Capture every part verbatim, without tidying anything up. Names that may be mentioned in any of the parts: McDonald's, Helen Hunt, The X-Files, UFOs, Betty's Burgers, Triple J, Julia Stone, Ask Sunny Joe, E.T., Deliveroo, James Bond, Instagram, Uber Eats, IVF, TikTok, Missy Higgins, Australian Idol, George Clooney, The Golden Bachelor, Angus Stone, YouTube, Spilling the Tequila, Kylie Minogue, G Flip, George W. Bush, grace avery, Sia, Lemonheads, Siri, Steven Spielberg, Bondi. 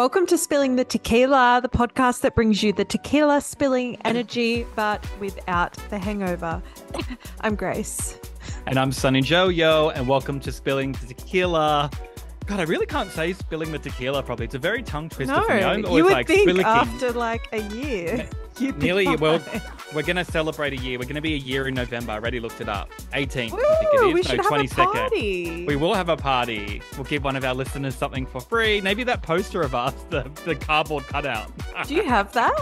Welcome to Spilling the Tequila, the podcast that brings you the tequila spilling energy, but without the hangover. I'm Grace. And I'm Sunny Joe, yo, and welcome to Spilling the Tequila. God, I really can't say Spilling the Tequila probably. It's a very tongue twister no, for me. I'm always you would like, think spilliking. After like a year. You'd Nearly, be well, we're going to celebrate a year. We're going to be a year in November. I already looked it up. eighteenth, Woo, I think it is. We so should twenty-second. Have a party. We will have a party. We'll give one of our listeners something for free. Maybe that poster of us, the, the cardboard cutout. Do you have that?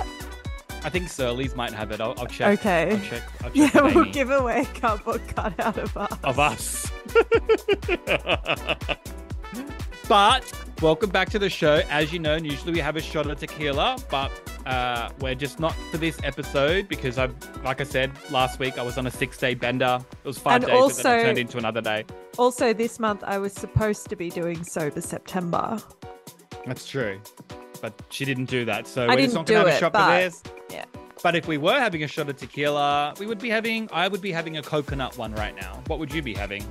I think Surly's might have it. I'll, I'll check. Okay. I'll check. I'll check yeah, we'll Amy. Give away a cardboard cutout of us. Of us. But welcome back to the show. As you know, usually we have a shot of tequila, but uh, we're just not for this episode because, I, like I said, last week I was on a six-day bender. It was five and days, also, but then it turned into another day. Also, this month I was supposed to be doing Sober September. That's true. But she didn't do that, so I we're just not going to have a shot but, for this. Yeah. But if we were having a shot of tequila, we would be having, I would be having a coconut one right now. What would you be having?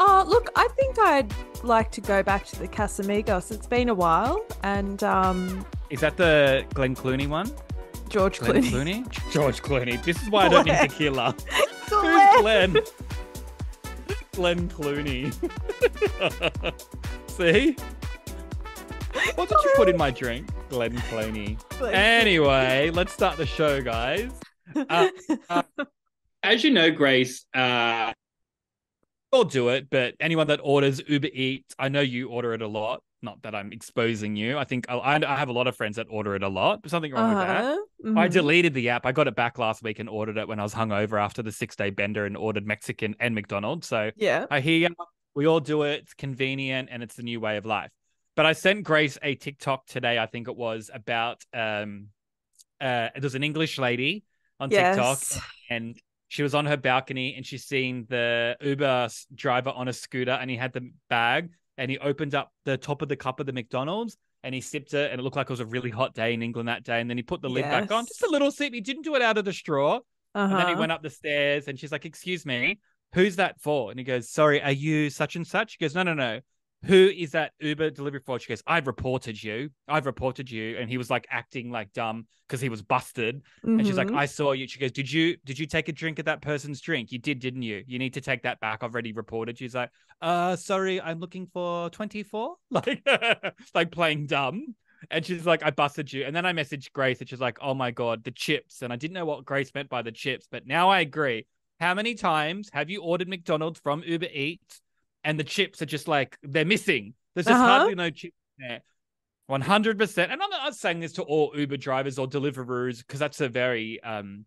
Oh, look, I think I'd like to go back to the Casamigos. It's been a while. And um, is that the Glenn Clooney one? George Glenn Clooney. Clooney? George Clooney. This is why Glenn. I don't drink tequila. Glenn. Who's Glenn? Glenn Clooney. See? What did you put in my drink? Glenn Clooney. Glenn. Anyway, let's start the show, guys. Uh, uh, as you know, Grace... Uh, I'll do it, but anyone that orders Uber Eats, I know you order it a lot. Not that I'm exposing you. I think I, I have a lot of friends that order it a lot. There's something wrong uh-huh. with that. Mm-hmm. I deleted the app. I got it back last week and ordered it when I was hungover after the six-day bender and ordered Mexican and McDonald's. So yeah. I hear you. We all do it. It's convenient and it's the new way of life. But I sent Grace a TikTok today, I think it was, about um, uh, there's an English lady on yes. TikTok and she was on her balcony and she's seen the Uber driver on a scooter and he had the bag and he opened up the top of the cup of the McDonald's and he sipped it and it looked like it was a really hot day in England that day. And then he put the lid yes. back on, just a little sip. He didn't do it out of the straw. Uh-huh. And then he went up the stairs and she's like, excuse me, who's that for? And he goes, sorry, are you such and such? She goes, no, no, no. Who is that Uber delivery for? She goes, I've reported you. I've reported you. And he was like acting like dumb because he was busted. Mm-hmm. And she's like, I saw you. She goes, did you did you take a drink of that person's drink? You did, didn't you? You need to take that back. I've already reported. She's like, uh, sorry, I'm looking for twenty-four. Like, like playing dumb. And she's like, I busted you. And then I messaged Grace and she's like, oh my God, the chips. And I didn't know what Grace meant by the chips, but now I agree. How many times have you ordered McDonald's from Uber Eats? And the chips are just like, they're missing. There's just uh-huh. hardly no chips in there. one hundred percent. And I'm not saying this to all Uber drivers or Deliveroo's because that's a very, um,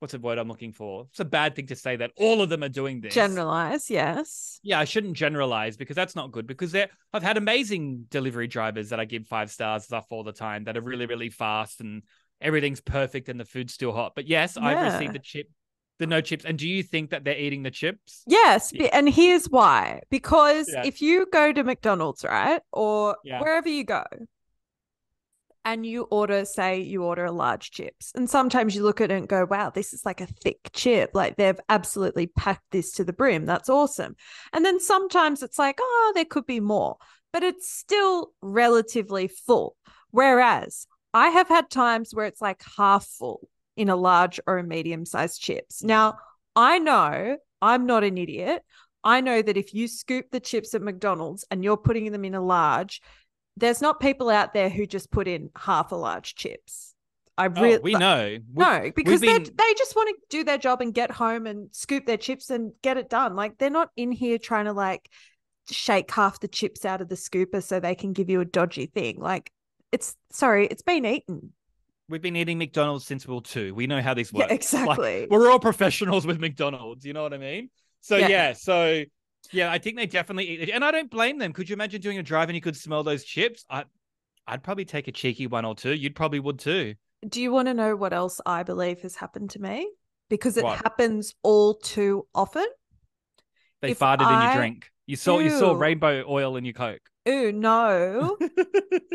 what's the word I'm looking for? It's a bad thing to say that all of them are doing this. Generalize, yes. Yeah, I shouldn't generalize because that's not good because they're, I've had amazing delivery drivers that I give five stars stuff all the time that are really, really fast and everything's perfect and the food's still hot. But yes, yeah. I've received the chip. The no chips. And do you think that they're eating the chips? Yes. Yeah. And here's why. Because yeah. if you go to McDonald's, right, or yeah. wherever you go and you order, say you order a large chips and sometimes you look at it and go, wow, this is like a thick chip. Like they've absolutely packed this to the brim. That's awesome. And then sometimes it's like, oh, there could be more, but it's still relatively full. Whereas I have had times where it's like half full in a large or a medium-sized chips. Now, I know I'm not an idiot. I know that if you scoop the chips at McDonald's and you're putting them in a large, there's not people out there who just put in half a large chips. I really oh, we like, know. No, we've, because we've been... they just want to do their job and get home and scoop their chips and get it done. Like they're not in here trying to like shake half the chips out of the scooper so they can give you a dodgy thing. Like it's, sorry, it's been eaten. We've been eating McDonald's since we were two. We know how this works. Yeah, exactly. Like, we're all professionals with McDonald's. You know what I mean? So, yeah. yeah. So, yeah, I think they definitely eat it. And I don't blame them. Could you imagine doing a drive and you could smell those chips? I, I'd probably take a cheeky one or two. You'd probably would too. Do you want to know what else I believe has happened to me? Because it what? happens all too often. They if farted I... in your drink. You saw, you saw rainbow oil in your Coke. Ooh, no.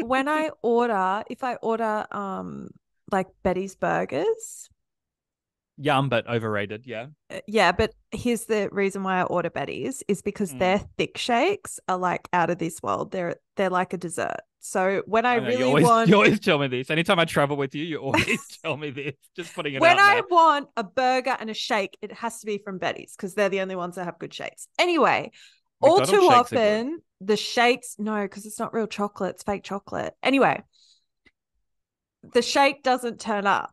When I order, if I order... um. like Betty's Burgers Yum, but overrated, yeah. Yeah, but here's the reason why I order Betty's is because mm. their thick shakes are like out of this world. They're they're like a dessert. So when I, I know, really you always, want... You always tell me this. Anytime I travel with you, you always tell me this. Just putting it when out When I there. want a burger and a shake, it has to be from Betty's because they're the only ones that have good shakes. Anyway, McDonald's all too often the shakes... No, because it's not real chocolate. It's fake chocolate. Anyway, the shake doesn't turn up.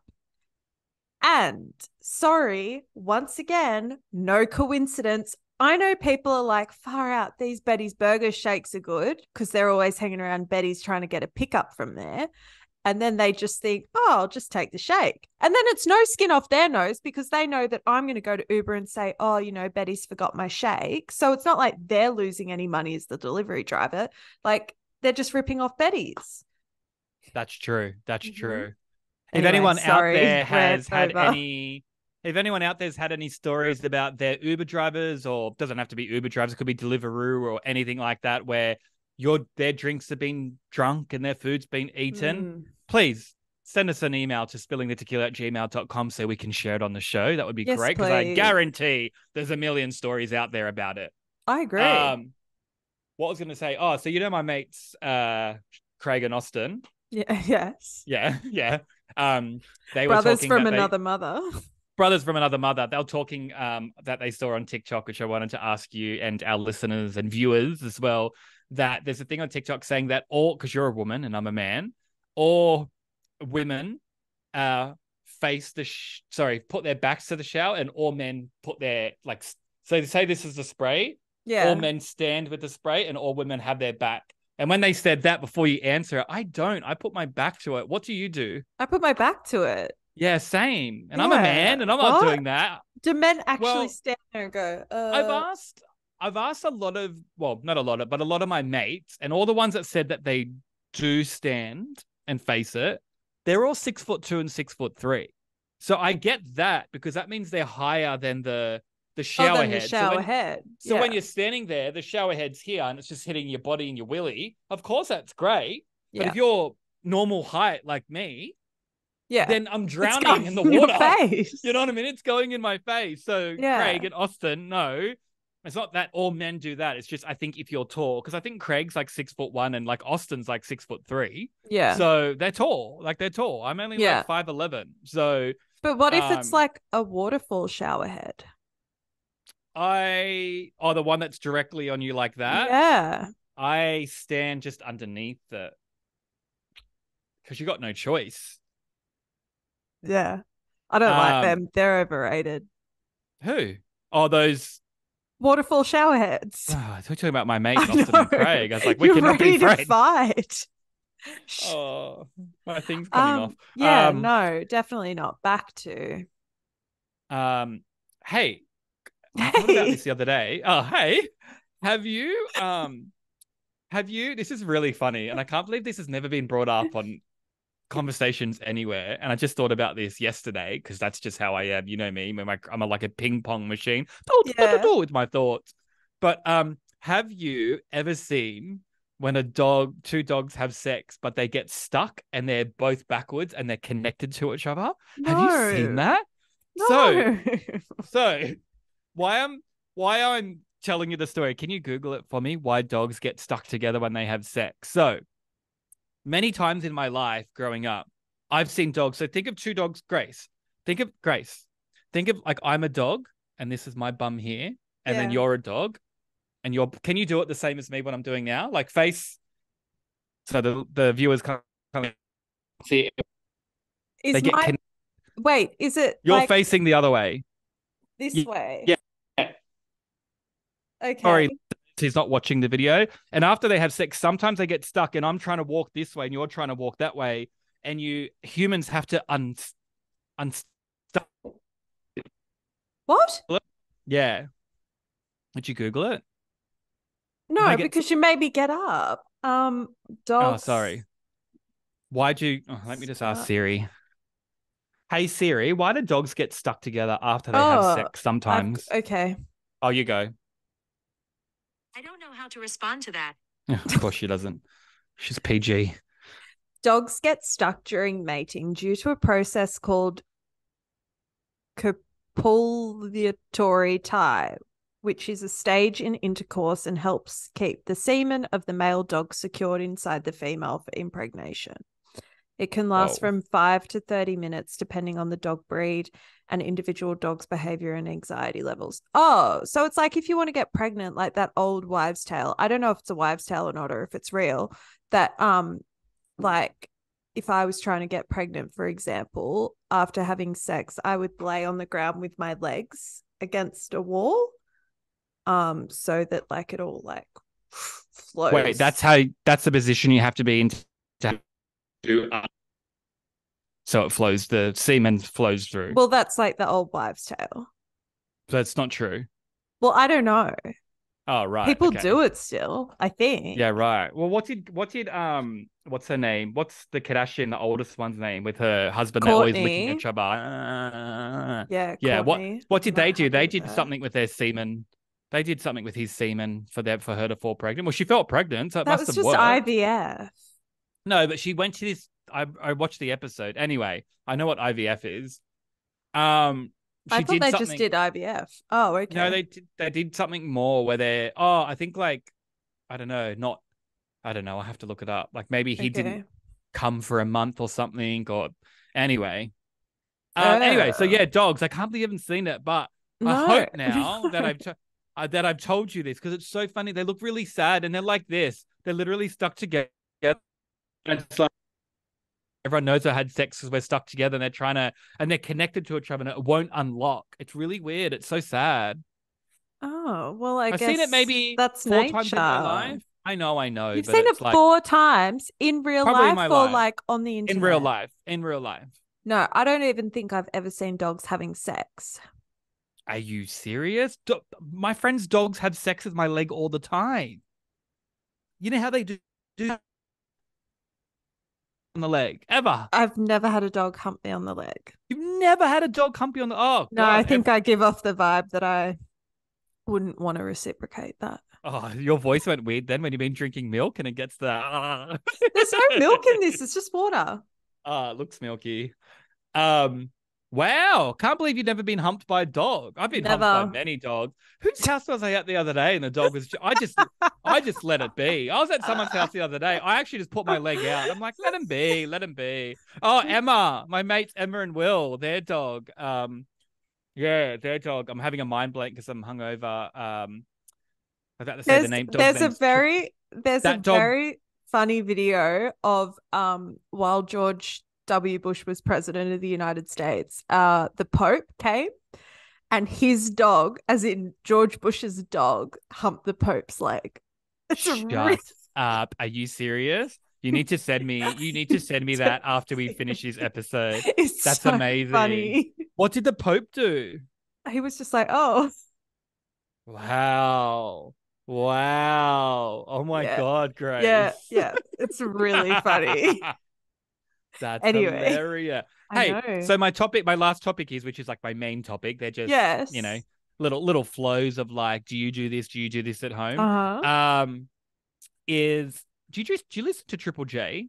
And sorry, once again, no coincidence. I know people are like, far out, these Betty's Burgers shakes are good because they're always hanging around Betty's trying to get a pickup from there. And then they just think, oh, I'll just take the shake. And then it's no skin off their nose because they know that I'm going to go to Uber and say, oh, you know, Betty's forgot my shake. So it's not like they're losing any money as the delivery driver. Like they're just ripping off Betty's. That's true. That's mm-hmm. true. Anyway, if anyone sorry, out there has had over. any, if anyone out there's had any stories about their Uber drivers, or doesn't have to be Uber drivers, it could be Deliveroo or anything like that, where your their drinks have been drunk and their food's been eaten, mm. please send us an email to spilling the tequila at gmail dot com so we can share it on the show. That would be yes, great because I guarantee there's a million stories out there about it. I agree. Um, what I was going to say? Oh, so you know my mates, uh, Craig and Austin. Yeah. Yes. Yeah. Yeah. Um, they were brothers from another they, mother. Brothers from another mother. They were talking um that they saw on TikTok, which I wanted to ask you and our listeners and viewers as well. That there's a thing on TikTok saying that all because you're a woman and I'm a man, all women uh face the sh- sorry put their backs to the shower, and all men put their like so they say this is the spray. Yeah. All men stand with the spray, and all women have their back. And when they said that before you answer, I don't. I put my back to it. What do you do? I put my back to it. Yeah, same. And yeah. I'm a man and I'm what? not doing that. Do men actually well, stand there and go, uh... I've asked, I've asked a lot of, well, not a lot of, but a lot of my mates and all the ones that said that they do stand and face it, they're all six foot two and six foot three. So I get that because that means they're higher than the The shower, oh, then head. the shower so when, head. So yeah. when you're standing there, the shower head's here and it's just hitting your body and your willy. Of course, that's great. But yeah. if you're normal height like me, yeah. then I'm drowning in the water. You know what I mean? It's going in my face. So yeah. Craig and Austin, no, it's not that all men do that. It's just I think if you're tall, because I think Craig's like six foot one and like Austin's like six foot three. Yeah. So they're tall. Like they're tall. I'm only yeah. like five eleven. So. But what if um, it's like a waterfall shower head? I oh the one that's directly on you like that. Yeah. I stand just underneath it because you got no choice. Yeah, I don't um, like them. They're overrated. Who? Oh, those waterfall shower heads. Oh, I thought you were talking about my mate Austin and Craig. I was like, we You're cannot ready be friends. To fight. Oh, my thing's coming um, off. Yeah, um, no, definitely not. Back to. Um. Hey. Hey. I thought about this the other day. Oh, hey, have you, um, have you, this is really funny. And I can't believe this has never been brought up on conversations anywhere. And I just thought about this yesterday because that's just how I am. You know me, I'm, like, I'm a, like a ping pong machine yeah. with my thoughts. But um, have you ever seen when a dog, two dogs have sex, but they get stuck and they're both backwards and they're connected to each other? No. Have you seen that? No. So, so. Why I'm why I'm telling you the story? Can you Google it for me? Why dogs get stuck together when they have sex? So many times in my life growing up, I've seen dogs. So think of two dogs, Grace. Think of Grace. Think of like I'm a dog and this is my bum here, and yeah. then you're a dog, and you're. Can you do it the same as me? What I'm doing now, like face. So the the viewers can't see. Is they get my... wait? Is it you're like... facing the other way? This yeah. way. Yeah. Okay. Sorry, he's not watching the video. And after they have sex, sometimes they get stuck and I'm trying to walk this way and you're trying to walk that way. And you humans have to un unstuck. What? Yeah. Did you Google it? No, get... because you made me get up. Um, dogs. Oh, sorry. Why'd you oh, let me just ask Siri. Hey, Siri, why do dogs get stuck together after they oh, have sex sometimes? I've, okay. Oh, you go. I don't know how to respond to that. Of course she doesn't. She's P G. Dogs get stuck during mating due to a process called copulatory tie, which is a stage in intercourse and helps keep the semen of the male dog secured inside the female for impregnation. It can last Whoa. from five to thirty minutes, depending on the dog breed and individual dog's behavior and anxiety levels. Oh, so it's like if you want to get pregnant, like that old wives' tale. I don't know if it's a wives' tale or not, or if it's real, that um, like if I was trying to get pregnant, for example, after having sex, I would lay on the ground with my legs against a wall, um, so that like it all like flows. Wait, that's how that's the position you have to be in to do. So it flows, the semen flows through. Well, that's like the old wives' tale. That's not true. Well, I don't know. Oh, right. People okay. do it still, I think. Yeah, right. Well, what did, what did, um, what's her name? What's the Kardashian, the oldest one's name, with her husband? They're always licking at each other. Uh, yeah. Yeah. Courtney. What, what did they do? They did something with their semen. They did something with his semen for that, for her to fall pregnant. Well, she felt pregnant, so it that must was have just worked. I V F. No, but she went to this. I, I watched the episode. Anyway, I know what I V F is. Um, she I thought did they something... just did I V F. Oh, okay. No, they did, they did something more where they're, oh, I think like, I don't know, not, I don't know. I have to look it up. Like maybe he okay. didn't come for a month or something, or anyway. Uh, oh. Anyway, so yeah, dogs. I can't believe you haven't seen it, but no. I hope now that I've to- uh, that I've told you this, because it's so funny. They look really sad and they're like this. They're literally stuck together. It's like, everyone knows I had sex because we're stuck together, and they're trying to, and they're connected to each other, and it won't unlock. It's really weird. It's so sad. Oh, well, I I've guess. I've seen it maybe that's four nature. times in my life. I know, I know. You've but seen it like, four times in real life in or life. like on the internet? In real life. In real life. No, I don't even think I've ever seen dogs having sex. Are you serious? Do- my friend's dogs have sex with my leg all the time. You know how they do that? On the leg ever. I've never had a dog hump me on the leg. You've never had a dog hump you on the oh no God. I think I give off the vibe that I wouldn't want to reciprocate that. Oh, your voice went weird then when you've been drinking milk and it gets the there's no milk in this, it's just water. Ah, uh, looks milky. Um wow, can't believe you've never been humped by a dog. I've been never. humped by many dogs. Whose house was I at the other day? And the dog was, I just, I just let it be. I was at someone's house the other day. I actually just put my leg out. I'm like, let him be, let him be. Oh, Emma, my mates, Emma and Will, their dog. Um, yeah, their dog. I'm having a mind blank because I'm hungover. Um, I got to say there's, the name. Dog there's name's a very, there's that a dog... very funny video of um while George W. Bush was president of the United States, uh, the Pope came and his dog, as in George Bush's dog, humped the Pope's leg. It's Shut really- up. Are you serious? You need to send me, you need to send me that after we finish this episode. It's That's so amazing. Funny. What did the Pope do? He was just like, oh. Wow. Wow. Oh my yeah. God, Grace. Yeah, yeah. It's really funny. That's anyway, hilarious. I hey, know. So my topic, my last topic is, which is like my main topic. They're just, yes. you know, little little flows of like, do you do this? Do you do this at home? Uh-huh. Um, is do you just do you listen to Triple J?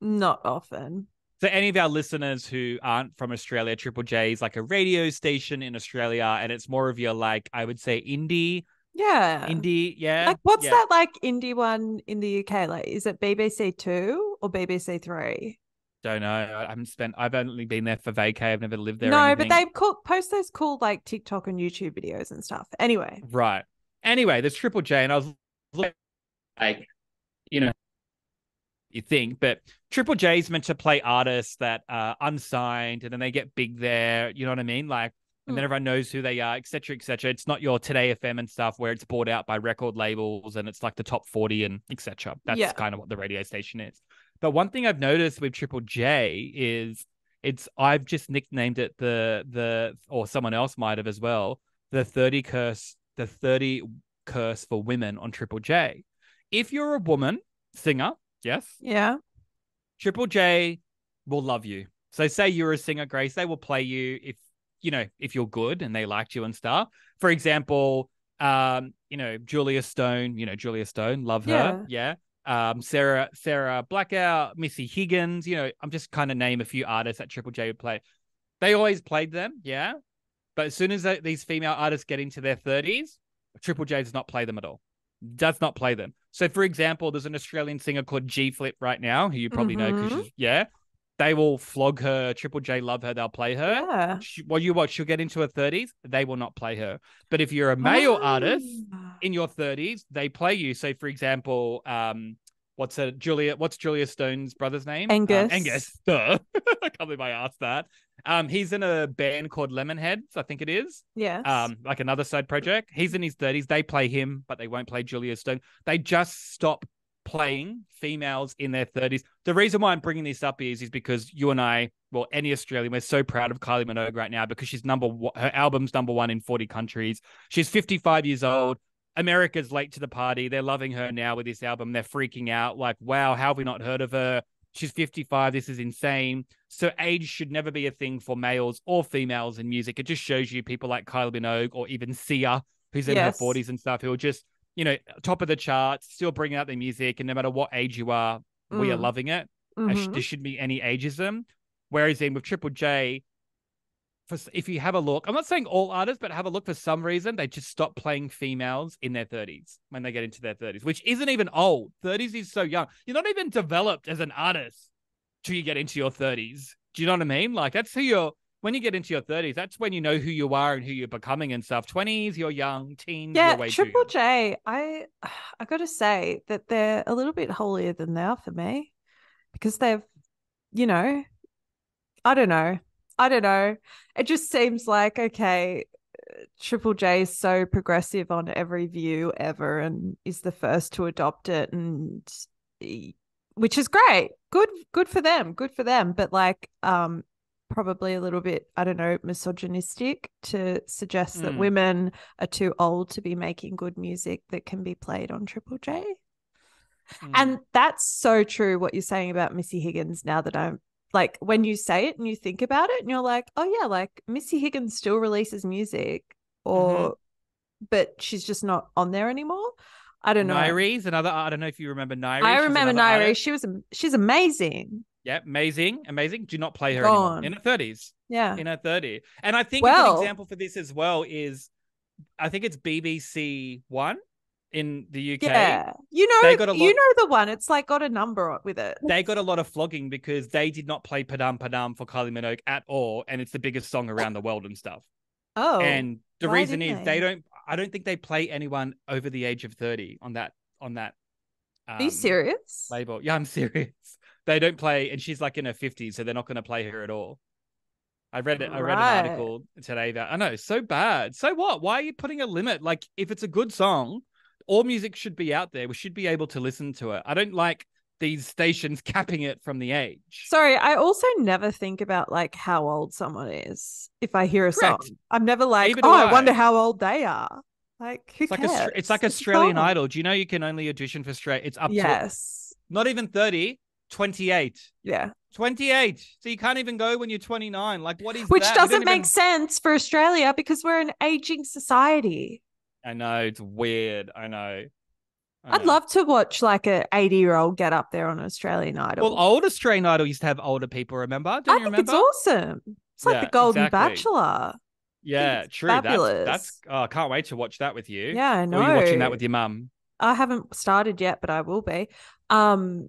Not often. So any of our listeners who aren't from Australia, Triple J is like a radio station in Australia, and it's more of your like, I would say, indie. Yeah, indie. Yeah, like what's yeah. that like indie one in the U K? Like, is it B B C Two or B B C Three? Don't know. I haven't spent, I've only been there for vacay. I've never lived there. No, but they cool, post those cool like TikTok and YouTube videos and stuff. Anyway. Right. Anyway, there's Triple J, and I was looking like, you know, you think, but Triple J is meant to play artists that are unsigned and then they get big there. You know what I mean? Like, and then everyone knows who they are, et cetera, et cetera. It's not your Today F M and stuff where it's bought out by record labels and it's like the top forty and et cetera. That's yeah. kind of what the radio station is. But one thing I've noticed with Triple J is it's, I've just nicknamed it the, the, or someone else might have as well, the thirty curse, the thirty curse for women on Triple J. If you're a woman singer, yes. Yeah. Triple J will love you. So say you're a singer, Grace, they will play you if, you know, if you're good and they liked you and stuff. For example, um, you know, Julia Stone, you know, Julia Stone, love her. Yeah. yeah. Um, Sarah, Sarah Blackout, Missy Higgins, you know, I'm just kind of name a few artists that Triple J would play. They always played them. Yeah. But as soon as they, these female artists get into their thirties, Triple J does not play them at all. Does not play them. So, for example, there's an Australian singer called G Flip right now, who you probably mm-hmm. know because she's, yeah, they will flog her. Triple J love her. They'll play her. Yeah. She, well, you watch, she'll get into her thirties. They will not play her. But if you're a male oh. artist in your thirties, they play you. So, for example, um, what's a Julia? What's Julia Stone's brother's name? Angus. Um, Angus. Duh. I can't believe I asked that. Um, he's in a band called Lemonheads, I think it is. Yes. Um, like another side project. He's in his thirties. They play him, but they won't play Julia Stone. They just stop playing females in their thirties. The reason why I'm bringing this up is, is because you and I, well, any Australian, we're so proud of Kylie Minogue right now because she's number one, her album's number one in forty countries. She's fifty-five years old. America's late to the party. They're loving her now with this album. They're freaking out like, wow, how have we not heard of her? She's fifty-five. This is insane. So age should never be a thing for males or females in music. It just shows you people like Kylie Minogue or even Sia, who's in yes. her forties and stuff, who are just, you know, top of the charts, still bringing out their music. And no matter what age you are, mm. we are loving it. Mm-hmm. There shouldn't be any ageism. Whereas in with Triple J, for, if you have a look, I'm not saying all artists, but have a look, for some reason, they just stop playing females in their thirties when they get into their thirties, which isn't even old. thirties is so young. You're not even developed as an artist till you get into your thirties. Do you know what I mean? Like, that's who you're, when you get into your thirties, that's when you know who you are and who you're becoming and stuff. twenties, you're young. Teens, yeah, you're way Triple too J, I, I got to say that they're a little bit holier than thou for me because they've, you know, I don't know. I don't know. It just seems like, okay, Triple J is so progressive on every view ever and is the first to adopt it, and which is great. Good good for them. Good for them. But like um probably a little bit, I don't know, misogynistic to suggest mm. that women are too old to be making good music that can be played on Triple J. Mm. And that's so true what you're saying about Missy Higgins, now that I'm like, when you say it and you think about it and you're like, oh, yeah, like Missy Higgins still releases music, or mm-hmm. but she's just not on there anymore. I don't know. Nyrie's another, I don't know if you remember Nyrie. I remember Nyrie. Artist. She was, she's amazing. Yeah, amazing, amazing. Do not play her Gone. anymore. In her thirties. Yeah. In her thirties. And I think well, an example for this as well is, I think it's B B C One. In the U K, yeah, you know, they got a lot, you know the one. It's like got a number with it. They got a lot of flogging because they did not play "Padam Padam" for Kylie Minogue at all, and it's the biggest song around the world and stuff. Oh, and the reason is they? they don't. I don't think they play anyone over the age of thirty on that. On that, um, are you serious? Label, yeah, I'm serious. They don't play, and she's like in her fifties, so they're not going to play her at all. I read it. I read right. an article today that I know so bad. So what? Why are you putting a limit? Like, if it's a good song, all music should be out there. We should be able to listen to it. I don't like these stations capping it from the age. Sorry, I also never think about like how old someone is if I hear a Correct. song. I'm never like, Even oh, I. I wonder how old they are. Like, who it's cares? Like a, it's like Australian Idol. Do you know you can only audition for straight? It's up yes. to not even thirty, twenty-eight. Yeah. twenty-eight. So you can't even go when you're twenty-nine. Like, what is Which that? Doesn't make even... sense for Australia because we're an aging society. I know, it's weird. I know. I know. I'd love to watch like an eighty-year-old get up there on Australian Idol. Well, old Australian Idol used to have older people, remember? Don't I you think remember? It's awesome. It's like yeah, the Golden exactly. Bachelor. Yeah, true. Fabulous. That's, that's, oh, I can't wait to watch that with you. Yeah, I know. Or are you watching that with your mum? I haven't started yet, but I will be. Um,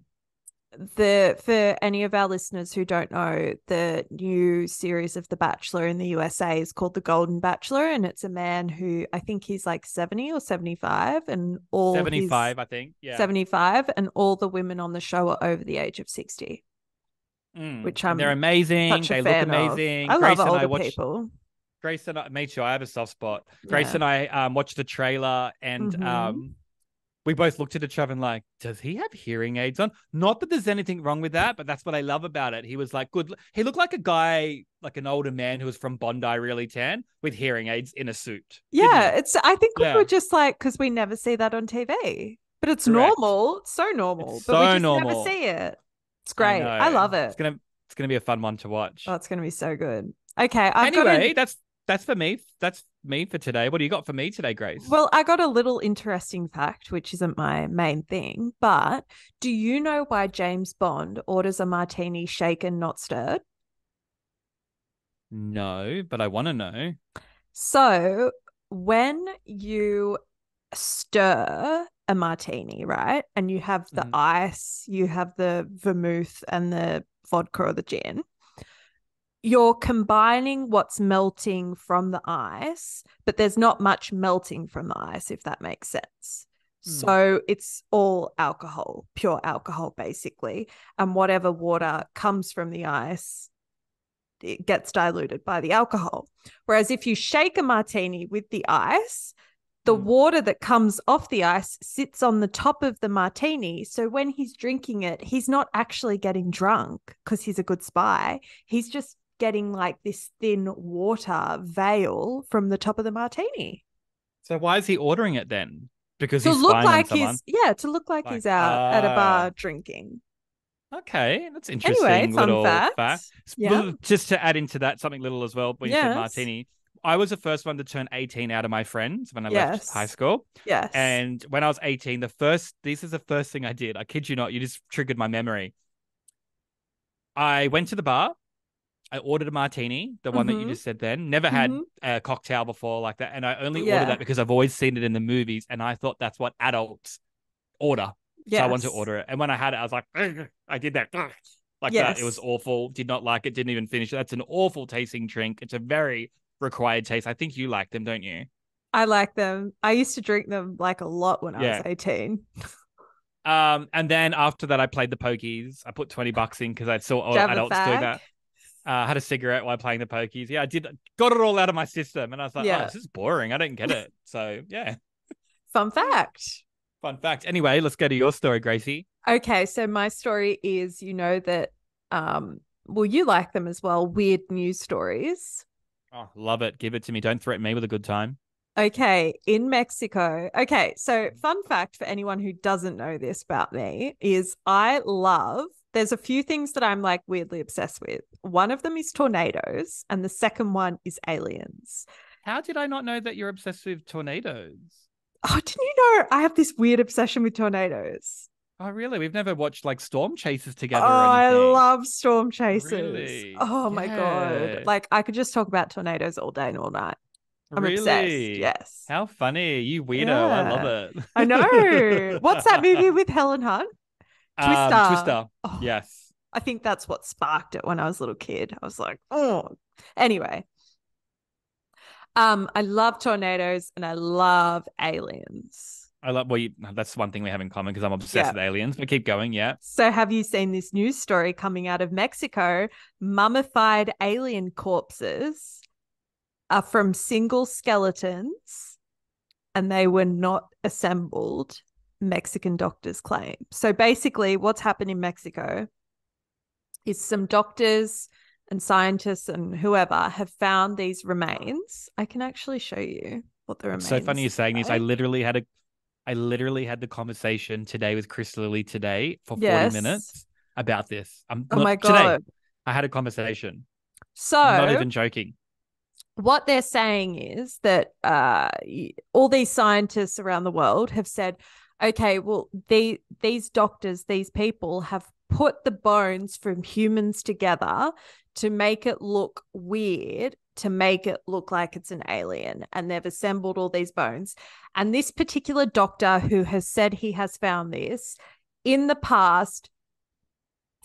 the for any of our listeners who don't know, the new series of The Bachelor in the U S A is called The Golden Bachelor, and it's a man who I think he's like seventy or seventy-five, and all seventy-five his, I think yeah seventy-five, and all the women on the show are over the age of sixty, mm. which I'm and they're amazing they look amazing of. I Grace love older I watched, people Grace and I me too I have a soft spot Grace yeah. and I um watched the trailer and mm-hmm. um we both looked at each other and like, does he have hearing aids on? Not that there's anything wrong with that, but that's what I love about it. He was like, good. He looked like a guy, like an older man who was from Bondi, really tan, with hearing aids in a suit. Yeah, it's. I think yeah. we were just like, because we never see that on T V, but it's Correct. normal. It's so normal, it's but so we just normal. never see it. It's great. I, I love it. It's gonna, it's gonna be a fun one to watch. Oh, it's gonna be so good. Okay. I've anyway, got a... that's that's for me. That's. me for today. What do you got for me today, Grace? Well, I got a little interesting fact, which isn't my main thing, but do you know why James Bond orders a martini shaken, not stirred? No, but I want to know. So when you stir a martini, right, and you have the mm. ice, you have the vermouth and the vodka or the gin, you're combining what's melting from the ice, but there's not much melting from the ice, if that makes sense. Mm. So it's all alcohol, pure alcohol, basically. And whatever water comes from the ice, it gets diluted by the alcohol. Whereas if you shake a martini with the ice, the mm. water that comes off the ice sits on the top of the martini. So when he's drinking it, he's not actually getting drunk because he's a good spy. He's just getting like this thin water veil from the top of the martini. So why is he ordering it then? Because to he's look spying like on someone? He's, yeah, to look like, like he's out uh... at a bar drinking. Okay, that's interesting. Anyway, fun little fact. fact. Yeah. Just to add into that something little as well, when yes. you said martini, I was the first one to turn eighteen out of my friends when I yes. left high school. Yes. And when I was eighteen, the first, this is the first thing I did. I kid you not, you just triggered my memory. I went to the bar. I ordered a martini, the one mm-hmm. that you just said then. Never had mm-hmm. a cocktail before like that. And I only yeah. ordered that because I've always seen it in the movies. And I thought that's what adults order. Yes. So I wanted to order it. And when I had it, I was like, ugh, I did that. Ugh, like yes. that. It was awful. Did not like it. Didn't even finish it. That's an awful tasting drink. It's a very required taste. I think you like them, don't you? I like them. I used to drink them like a lot when yeah. I was eighteen. um, And then after that, I played the pokies. I put twenty bucks in because I saw old adults doing that. I uh, had a cigarette while playing the pokies. Yeah, I did. Got it all out of my system. And I was like, yeah. oh, this is boring. I don't get it. So, yeah. Fun fact. Fun fact. Anyway, let's go to your story, Gracie. Okay, so my story is, you know that, um, well, you like them as well, weird news stories. Oh, love it. Give it to me. Don't threaten me with a good time. Okay, in Mexico. Okay, so fun fact for anyone who doesn't know this about me is I love, there's a few things that I'm like weirdly obsessed with. One of them is tornadoes and the second one is aliens. How did I not know that you're obsessed with tornadoes? Oh, didn't you know I have this weird obsession with tornadoes? Oh, really? We've never watched like Storm Chasers together. Oh, or I love Storm Chasers. Really? Oh, yeah. My God. Like I could just talk about tornadoes all day and all night. I'm really? Obsessed. Yes. How funny. You weirdo. Yeah. I love it. I know. What's that movie with Helen Hunt? Twister. Um, Twister. Oh, yes. I think that's what sparked it when I was a little kid. I was like, oh. Anyway. Um, I love tornadoes and I love aliens. I love, well, you, that's one thing we have in common because I'm obsessed yeah. with aliens, but keep going, yeah. So have you seen this news story coming out of Mexico? Mummified alien corpses are from single skeletons and they were not assembled, Mexican doctors claim. So basically what's happened in Mexico is some doctors and scientists and whoever have found these remains. I can actually show you what the remains are. So funny you're saying this. I literally had a, I literally had the conversation today with Chris Lilly today for yes. forty minutes about this. I'm oh not, my God. Today, I had a conversation. So I'm not even joking. What they're saying is that uh, all these scientists around the world have said, okay, well, they, these doctors, these people have put the bones from humans together to make it look weird, to make it look like it's an alien. And they've assembled all these bones. And this particular doctor who has said he has found this in the past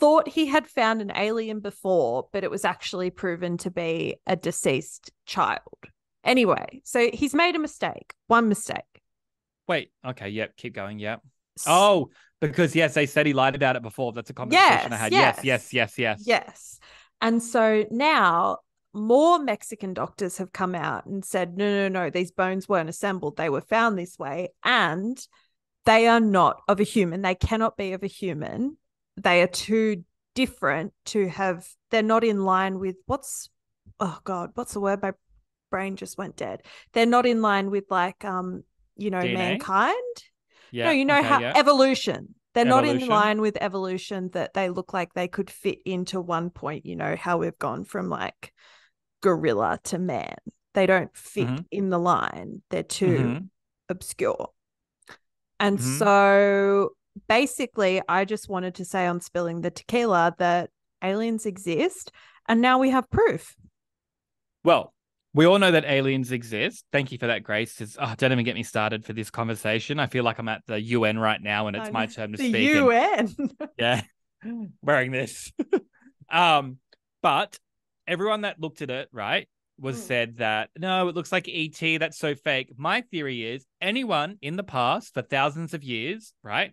thought he had found an alien before, but it was actually proven to be a deceased child. Anyway, so he's made a mistake, one mistake. Wait, okay, yep, keep going, yep. Oh, because, yes, they said he lied about it before. That's a conversation yes, I had. Yes, yes, yes, yes. Yes. And so now more Mexican doctors have come out and said, no, no, no, these bones weren't assembled. They were found this way and they are not of a human. They cannot be of a human. They are too different to have, they're not in line with what's, oh God, what's the word? My brain just went dead. They're not in line with like, um, you know, D N A? Mankind. Yeah, no, you know okay, how yeah. evolution. They're evolution. Not in line with evolution that they look like they could fit into one point, you know, how we've gone from like gorilla to man. They don't fit mm-hmm. in the line. They're too mm-hmm. obscure. And mm-hmm. so basically I just wanted to say on Spilling the Tequila that aliens exist and now we have proof. Well, We all know that aliens exist. Thank you for that, Grace. It's, oh, don't even get me started for this conversation. I feel like I'm at the U N right now and it's I'm my turn to the speak. The U N? And, yeah, wearing this. um, But everyone that looked at it, right, was mm. said that, no, it looks like E T, that's so fake. My theory is anyone in the past for thousands of years, right,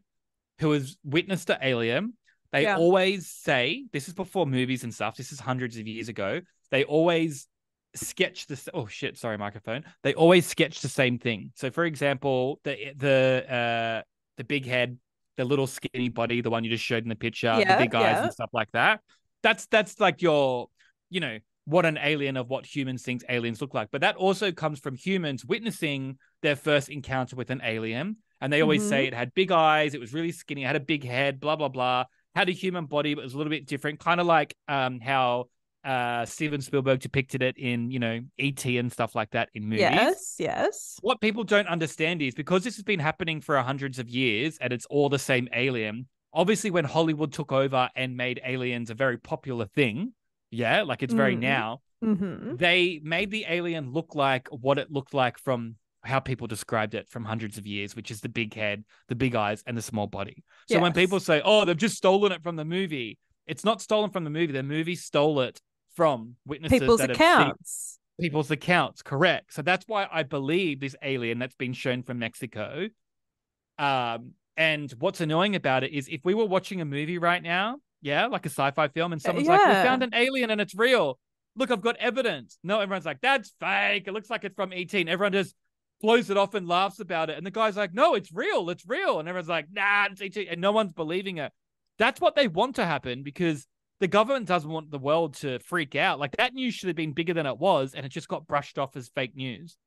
who has witnessed an alien, they yeah. always say, this is before movies and stuff, this is hundreds of years ago, they always... sketch this oh shit sorry microphone they always sketch the same thing. So for example, the the uh the big head, the little skinny body, the one you just showed in the picture, yeah, the big eyes yeah. and stuff like that, that's that's like your, you know, what an alien of what humans think aliens look like. But that also comes from humans witnessing their first encounter with an alien, and they always mm-hmm. say it had big eyes, it was really skinny, it had a big head, blah blah blah, had a human body but it was a little bit different, kind of like um how Uh, Steven Spielberg depicted it in, you know, E T and stuff like that in movies. Yes, yes. What people don't understand is because this has been happening for hundreds of years and it's all the same alien, obviously when Hollywood took over and made aliens a very popular thing, yeah, like it's very mm. now, mm-hmm. they made the alien look like what it looked like from how people described it from hundreds of years, which is the big head, the big eyes, and the small body. So yes. when people say, oh, they've just stolen it from the movie, it's not stolen from the movie. The movie stole it from witnesses, people's that accounts, seen, people's accounts, correct. So that's why I believe this alien that's been shown from Mexico. Um, and what's annoying about it is if we were watching a movie right now, yeah, like a sci-fi film, and someone's yeah. like, "We found an alien and it's real. Look, I've got evidence." No, everyone's like, "That's fake. It looks like it's from E T" And everyone just blows it off and laughs about it. And the guy's like, "No, it's real. It's real." And everyone's like, "Nah, it's E T" And no one's believing it. That's what they want to happen because the government doesn't want the world to freak out. Like that news should have been bigger than it was, and it just got brushed off as fake news.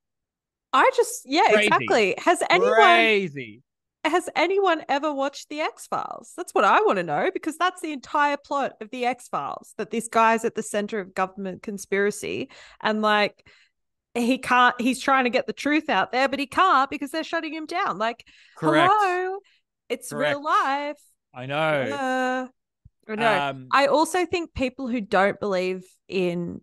I just, yeah, Crazy. exactly. Has anyone Crazy. has anyone ever watched The X-Files? That's what I want to know, because that's the entire plot of The X-Files, that this guy's at the center of government conspiracy, and like he can't, he's trying to get the truth out there, but he can't because they're shutting him down. Like, Correct. hello, it's Correct. real life. I know. Uh, No. Um, I also think people who don't believe in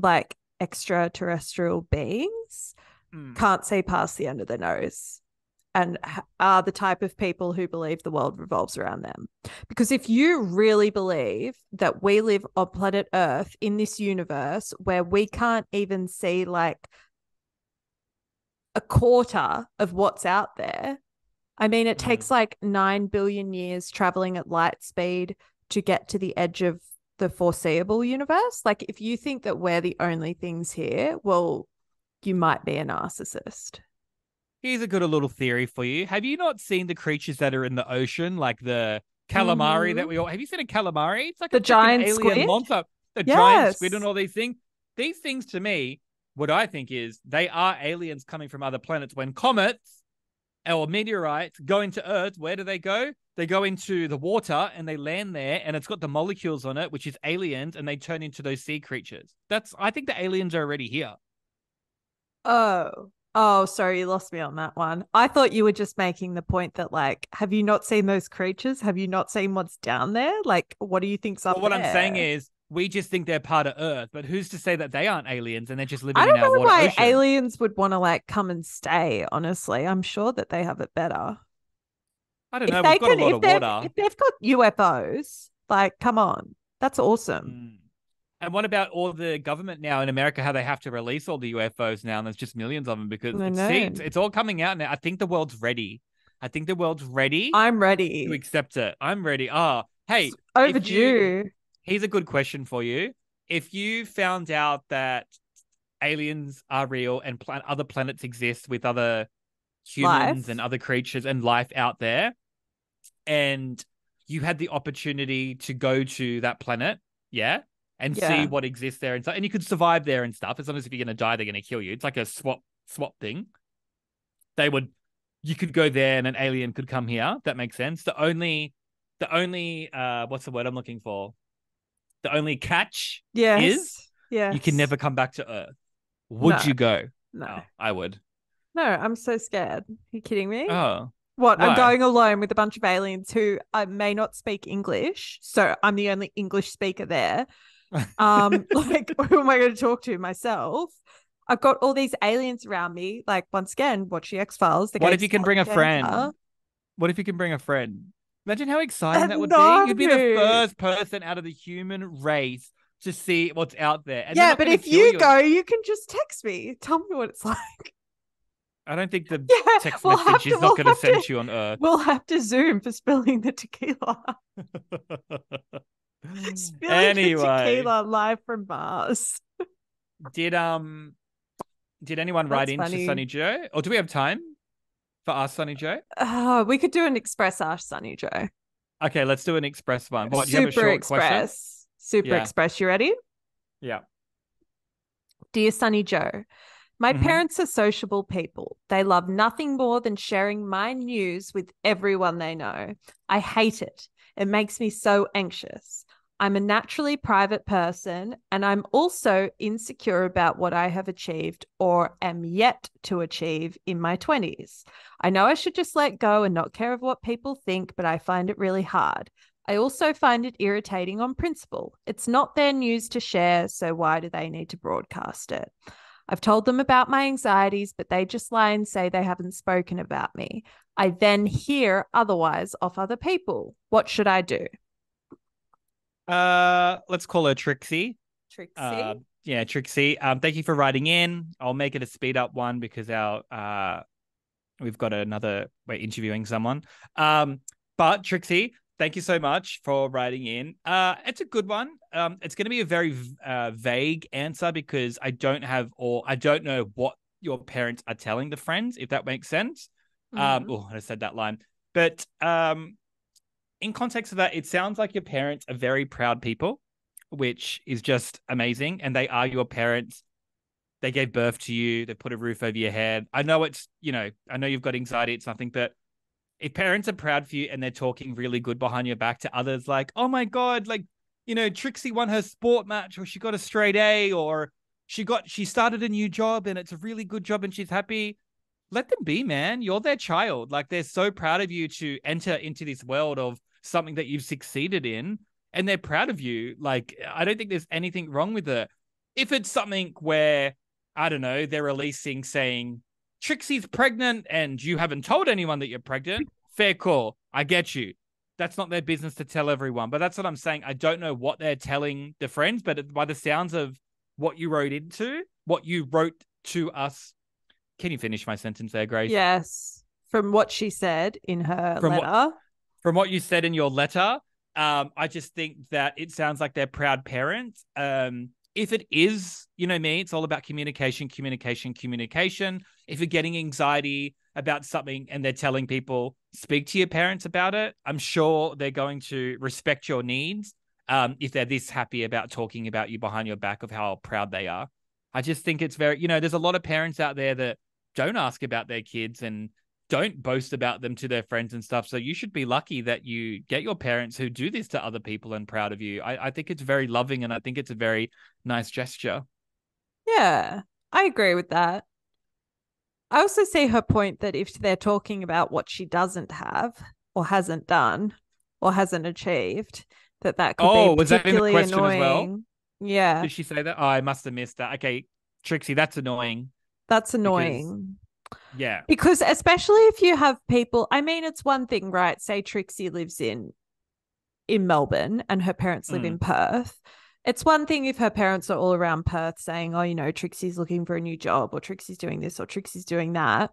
like extraterrestrial beings mm. can't see past the end of their nose and are the type of people who believe the world revolves around them. Because if you really believe that we live on planet Earth in this universe where we can't even see like a quarter of what's out there, I mean, it mm. takes like nine billion years traveling at light speed to get to the edge of the foreseeable universe. Like if you think that we're the only things here, well, you might be a narcissist. Here's a good little theory for you. Have you not seen the creatures that are in the ocean, like the calamari mm-hmm. that we all have? You seen a calamari? It's like the a giant alien squid? monster, the yes. giant squid and all these things. These things to me, what I think is they are aliens coming from other planets. When comets or meteorites go into Earth, where do they go? They go into the water and they land there, and it's got the molecules on it, which is aliens, and they turn into those sea creatures. That's, I think the aliens are already here. Oh, oh, sorry, you lost me on that one. I thought you were just making the point that, like, have you not seen those creatures? Have you not seen what's down there? Like, what do you think's up well, what there? What I'm saying is, we just think they're part of Earth, but who's to say that they aren't aliens and they're just living in our water ocean? I don't know why ocean. aliens would want to like come and stay, honestly. I'm sure that they have it better. I don't if know. We've got can, a lot of water. If they've got U F Os, like, come on. That's awesome. Mm. And what about all the government now in America, how they have to release all the U F Os now, and there's just millions of them because it seems, it's all coming out now. I think the world's ready. I think the world's ready. I'm ready. To accept it. I'm ready. Oh, hey. It's overdue. Here's a good question for you. If you found out that aliens are real and pl- other planets exist with other humans life. and other creatures and life out there, and you had the opportunity to go to that planet, yeah, and yeah. see what exists there and stuff, and you could survive there and stuff, as long as if you're going to die, they're going to kill you. It's like a swap swap thing. They would, you could go there and an alien could come here. That makes sense. The only, the only, uh, what's the word I'm looking for? The only catch yes. is yes. you can never come back to Earth. Would no. you go? No. Oh, I would. No, I'm so scared. Are you kidding me? Oh. What? Why? I'm going alone with a bunch of aliens who I may not speak English, so I'm the only English speaker there. Um, like, who am I going to talk to? Myself? I've got all these aliens around me. Like, once again, watch The X-Files. The what if you can bring a friend? Are. What if you can bring a friend? Imagine how exciting I that would know. be. You'd be the first person out of the human race to see what's out there. And yeah, but if you, you go, you can just text me. Tell me what it's like. I don't think the yeah, text we'll message to, is not we'll going to send you on Earth. We'll have to Zoom for Spilling the Tequila. Spilling anyway. the Tequila live from Mars. Did um, did anyone That's write in to Sunny Joe? Or do we have time for Ask Sunny Joe? Uh, we could do an express Ask Sunny Joe. Okay, let's do an express one. What, Super do you have a short express. Question? Super yeah. express. You ready? Yeah. Dear Sunny Joe, my mm-hmm. parents are sociable people. They love nothing more than sharing my news with everyone they know. I hate it. It makes me so anxious. I'm a naturally private person, and I'm also insecure about what I have achieved or am yet to achieve in my twenties. I know I should just let go and not care of what people think, but I find it really hard. I also find it irritating on principle. It's not their news to share, so why do they need to broadcast it? I've told them about my anxieties, but they just lie and say they haven't spoken about me. I then hear otherwise off other people. What should I do? Uh, let's call her Trixie. Trixie. Uh, yeah, Trixie. Um, thank you for writing in. I'll make it a speed up one because our uh, we've got another. We're interviewing someone. Um, but Trixie, thank you so much for writing in. Uh, it's a good one. Um, it's going to be a very uh, vague answer because I don't have or I don't know what your parents are telling the friends, if that makes sense. Mm-hmm. Um, oh, I said that line, but um. In context of that, it sounds like your parents are very proud people, which is just amazing. And they are your parents. They gave birth to you. They put a roof over your head. I know it's, you know, I know you've got anxiety. It's nothing, but if parents are proud for you and they're talking really good behind your back to others, like, oh my God, like, you know, Trixie won her sport match, or she got a straight A, or she got, she started a new job and it's a really good job and she's happy. Let them be, man. You're their child. Like, they're so proud of you to enter into this world of something that you've succeeded in, and they're proud of you. Like, I don't think there's anything wrong with it. If it's something where, I don't know, they're releasing saying, Trixie's pregnant and you haven't told anyone that you're pregnant, fair call. I get you. That's not their business to tell everyone. But that's what I'm saying. I don't know what they're telling the friends, but by the sounds of what you wrote into, what you wrote to us. Can you finish my sentence there, Grace? Yes. From what she said in her from letter. What, from what you said in your letter, um, I just think that it sounds like they're proud parents. Um, if it is, you know me, it's all about communication, communication, communication. If you're getting anxiety about something and they're telling people, speak to your parents about it. I'm sure they're going to respect your needs um, if they're this happy about talking about you behind your back of how proud they are. I just think it's very, you know, there's a lot of parents out there that don't ask about their kids and don't boast about them to their friends and stuff. So you should be lucky that you get your parents who do this to other people and proud of you. I, I think it's very loving, and I think it's a very nice gesture. Yeah, I agree with that. I also see her point that if they're talking about what she doesn't have or hasn't done or hasn't achieved, that that could oh, be particularly was that in the question annoying. As well? Yeah. Did she say that? Oh, I must have missed that. Okay, Trixie, that's annoying. That's annoying. Because, yeah. Because especially if you have people, I mean, it's one thing, right? Say Trixie lives in in Melbourne and her parents live mm. in Perth. It's one thing if her parents are all around Perth saying, oh, you know, Trixie's looking for a new job, or Trixie's doing this, or Trixie's doing that.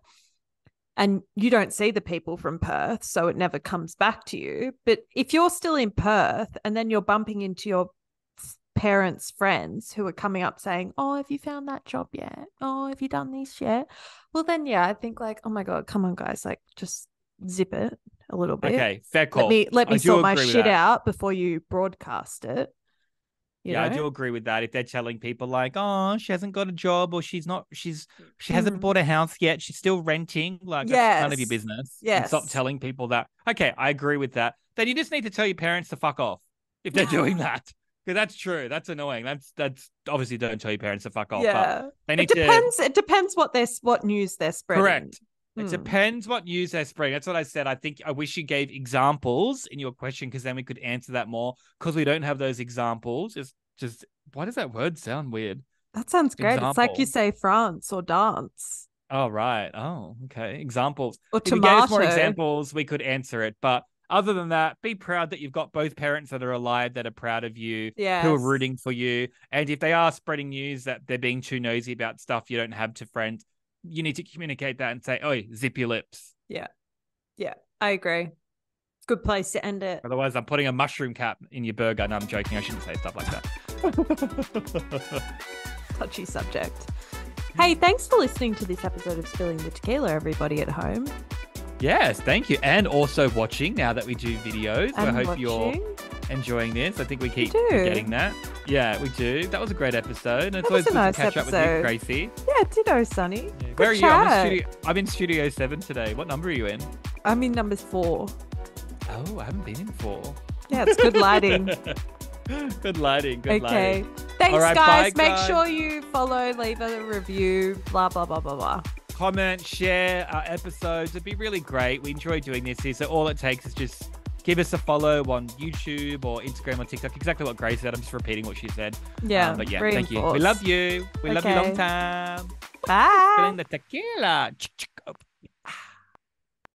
And you don't see the people from Perth, so it never comes back to you. But if you're still in Perth and then you're bumping into your parents' friends who are coming up saying, oh, have you found that job yet? Oh, have you done this yet? Well, then, yeah, I think, like, oh my God, come on, guys, like, just zip it a little bit. Okay, fair call. Let me, let me sort my shit out before you broadcast it. You yeah, know? I do agree with that. If they're telling people like, oh, she hasn't got a job, or she's not, she's, she hasn't mm. bought a house yet, she's still renting, like, yes. that's none of your business. Yes. And stop telling people that. Okay, I agree with that. Then you just need to tell your parents to fuck off if they're doing that. Because that's true. That's annoying. That's that's obviously don't tell your parents to fuck off. Yeah, but they need it depends. To... It depends what they're what news they're spreading. Correct. Mm. It depends what news they're spreading. That's what I said. I think I wish you gave examples in your question because then we could answer that more. Because we don't have those examples. It's just why does that word sound weird? That sounds great. Example. It's like you say France or dance. Oh, right. Oh, okay. Examples. Or tomato. If you gave us more examples, we could answer it. But other than that, be proud that you've got both parents that are alive, that are proud of you, yes. who are rooting for you. And if they are spreading news that they're being too nosy about stuff you don't have to friends, you need to communicate that and say, "Oi, zip your lips." Yeah. Yeah, I agree. Good place to end it. Otherwise, I'm putting a mushroom cap in your burger. No, I'm joking. I shouldn't say stuff like that. Touchy subject. Hey, thanks for listening to this episode of Spilling the Tequila, everybody at home. Yes, thank you. And also watching now that we do videos. So I hope watching. You're enjoying this. I think we keep getting that. Yeah, we do. That was a great episode. And it's always good nice to catch episode. Up with you, Gracie. Yeah, ditto, Sonny. Yeah. Where are chat. You? I'm in, studio, I'm in Studio seven today. What number are you in? I'm in number four. Oh, I haven't been in four. Yeah, it's good lighting. Good lighting. Good okay. lighting. Okay. Thanks, right, guys. Bye, Make guys. Sure you follow, leave a review, blah, blah, blah, blah, blah. Comment, share our episodes. It'd be really great. We enjoy doing this here. So all it takes is just give us a follow on YouTube or Instagram or TikTok. Exactly what Grace said. I'm just repeating what she said. Yeah. Um, but yeah, reinforce. Thank you. We love you. We okay. love you long time. Bye. Spilling the tequila.